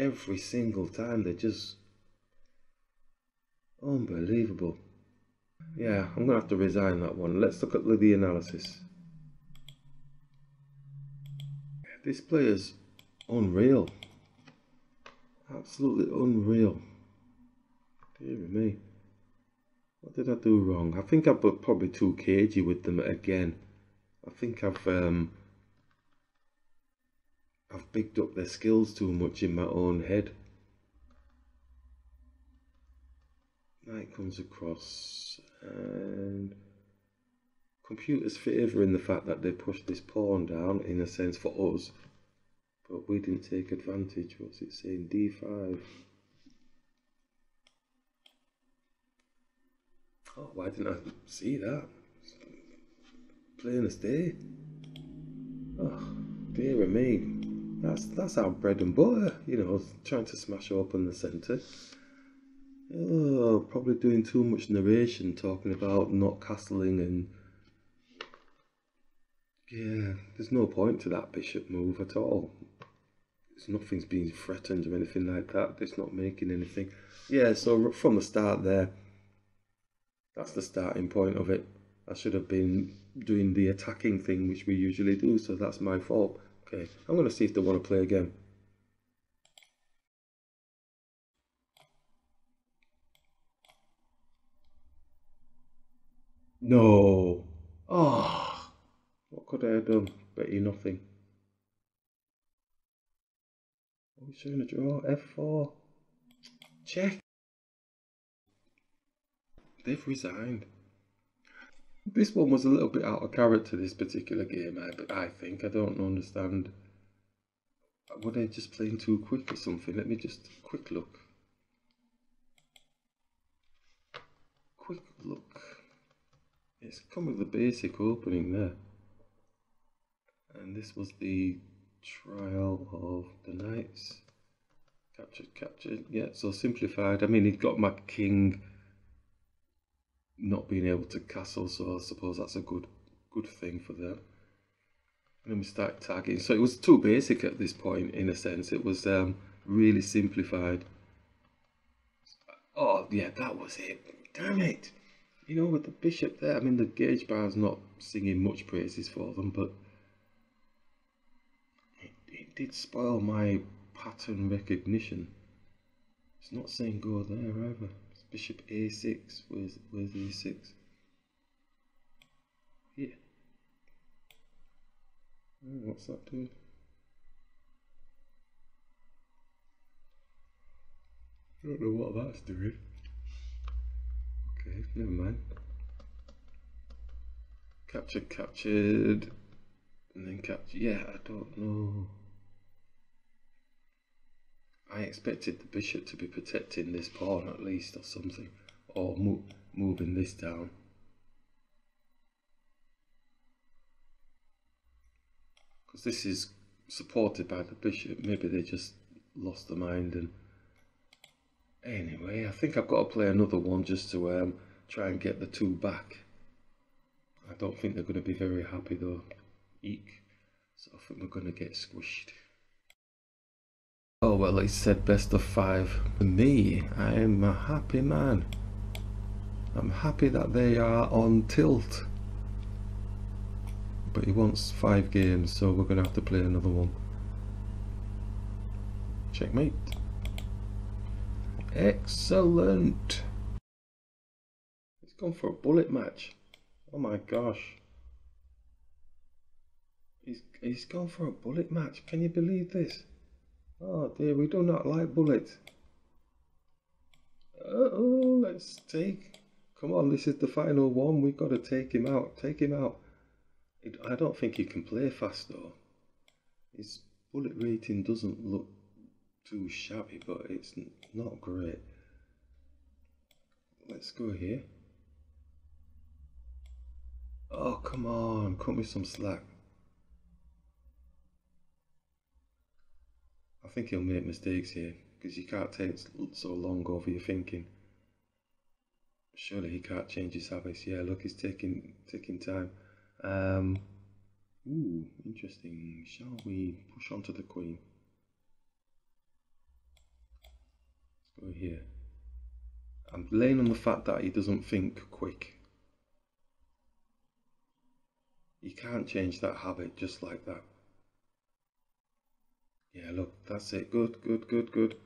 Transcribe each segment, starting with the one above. every single time. They're just unbelievable. Yeah, I'm gonna have to resign that one. Let's look at the analysis. This player's unreal, absolutely unreal. Dear me, what did I do wrong? I think I've probably too cagey with them again. I think I've picked up their skills too much in my own head. Knight comes across, and computers favouring the fact that they pushed this pawn down in a sense for us, but we didn't take advantage. What's it saying? D5. Oh, why didn't I see that? Plain as day. Oh, dear me, that's our bread and butter. You know, trying to smash open the centre. Oh, probably doing too much narration, talking about not castling, and yeah, there's no point to that bishop move at all. There's nothing's being threatened or anything like that. It's not making anything. Yeah, so from the start there, that's the starting point of it. I should have been doing the attacking thing, which we usually do, so that's my fault. Okay, I'm going to see if they want to play again. No. Oh, what could I have done? Bet you nothing. Are we showing a draw? F4. Check. They've resigned. This one was a little bit out of character, this particular game, I think. I don't understand. Were they just playing too quick or something? Let me just quick look. Quick look. It's come with the basic opening there, and this was the trial of the knights. Captured, yeah, so simplified. I mean, he'd got my king not being able to castle, so I suppose that's a good thing for them. And then we start tagging, so it was too basic at this point, in a sense. It was really simplified. Oh yeah, that was it, damn it. You know, with the bishop there, I mean, the gauge bar's not singing much praises for them, but it did spoil my pattern recognition. It's not saying go there either. It's bishop a6. Where's a6? Here. Oh, what's that doing? I don't know what that's doing. Okay, never mind. Captured, and then captured. Yeah, I don't know. I expected the bishop to be protecting this pawn at least, or something, or moving this down. Because this is supported by the bishop. Maybe they just lost their mind and. Anyway, I think I've got to play another one just to try and get the two back. I don't think they're going to be very happy though. Eek. So I think we're going to get squished. Oh well, it said best of five. For me, I am a happy man. I'm happy that they are on tilt. But he wants 5 games, so we're going to have to play another one. Checkmate. Excellent. It's gone for a bullet match. Oh my gosh. He's gone for a bullet match. Can you believe this? Oh dear, we do not like bullets. Oh, let's take. Come on, this is the final one. We've got to take him out. Take him out. I don't think he can play fast though. His bullet rating doesn't look too shabby, but it's not great. Let's go here. Oh come on, cut me some slack. I think he'll make mistakes here, because you can't take so long over your thinking. Surely he can't change his habits. Yeah, look, he's taking time. Ooh, interesting. Shall we push on to the queen? We're here. I'm laying on the fact that he doesn't think quick. You can't change that habit just like that. Yeah, look, that's it. Good, good, good, good.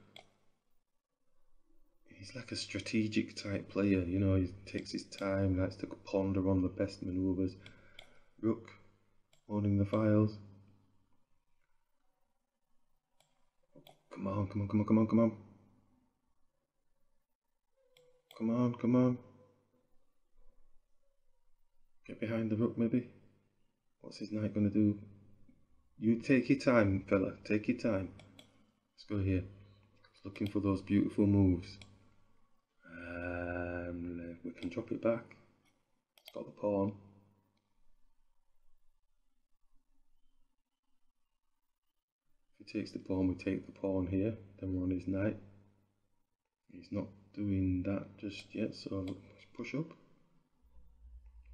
He's like a strategic type player, you know, he takes his time, likes to ponder on the best manoeuvres. Rook, holding the files. Come on, come on, come on, come on, come on. Come on, come on. Get behind the rook, maybe. What's his knight going to do? You take your time, fella. Take your time. Let's go here. Just looking for those beautiful moves. We can drop it back. It's got the pawn. If he takes the pawn, we take the pawn here. Then we're on his knight. He's not doing that just yet, so let's push up.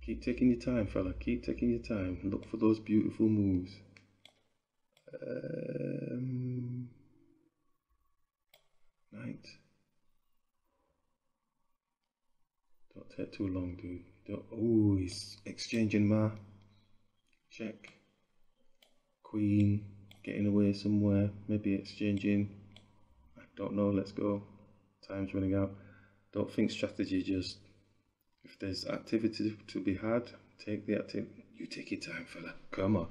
Keep taking your time, fella. Keep taking your time. Look for those beautiful moves. Knight. Don't take too long, dude. Don't. Oh, he's exchanging ma. Check. Queen. Getting away somewhere. Maybe exchanging. I don't know. Let's go. Time's running out. Don't think strategy, just... If there's activity to be had, take the activity. You take your time, fella. Come on.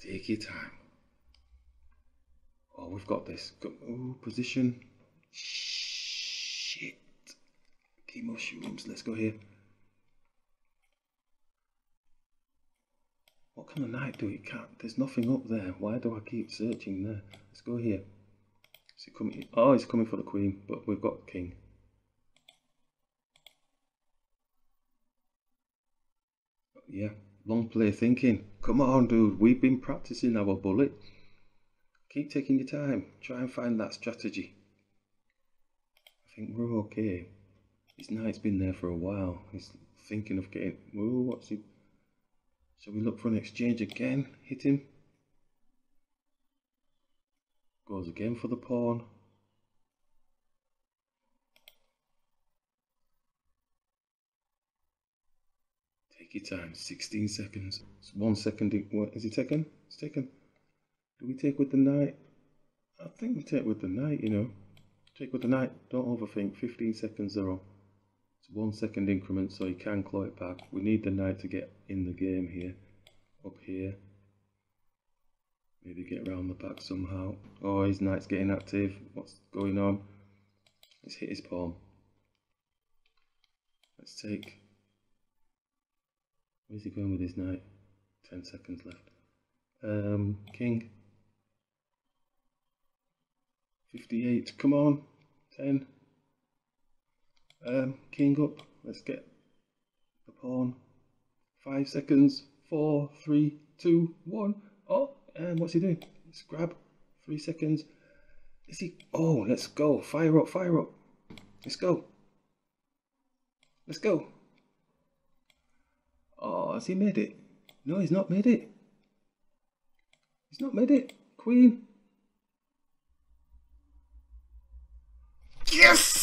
Take your time. Oh, we've got this. Oh, position. Shit. Key mushrooms. Let's go here. What can the knight do? He can't. There's nothing up there. Why do I keep searching there? Let's go here. Is he coming? Oh, he's coming for the queen, but we've got king. Yeah, long play thinking. Come on, dude. We've been practicing our bullet. Keep taking your time. Try and find that strategy. I think we're okay. His knight's been there for a while. He's thinking of getting... Whoa, what's he... Shall we look for an exchange again? Hit him. Goes again for the pawn. Your time, 16 seconds. It's 1 second. What is he taking? It's taken. Do we take with the knight? I think we take with the knight, you know. Take with the knight. Don't overthink. 15 seconds are on. It's 1 second increment, so he can claw it back. We need the knight to get in the game here. Up here. Maybe get round the back somehow. Oh, his knight's getting active. What's going on? Let's hit his pawn. Let's take. Where's he going with his knight? 10 seconds left. King. 58. Come on. 10. King up. Let's get the pawn. 5 seconds. 4, 3, 2, 1. Oh, and what's he doing? Let's grab. 3 seconds. Is he? Oh, let's go. Fire up. Fire up. Let's go. Let's go. Oh, has he made it? No, he's not made it. He's not made it. Queen. Yes!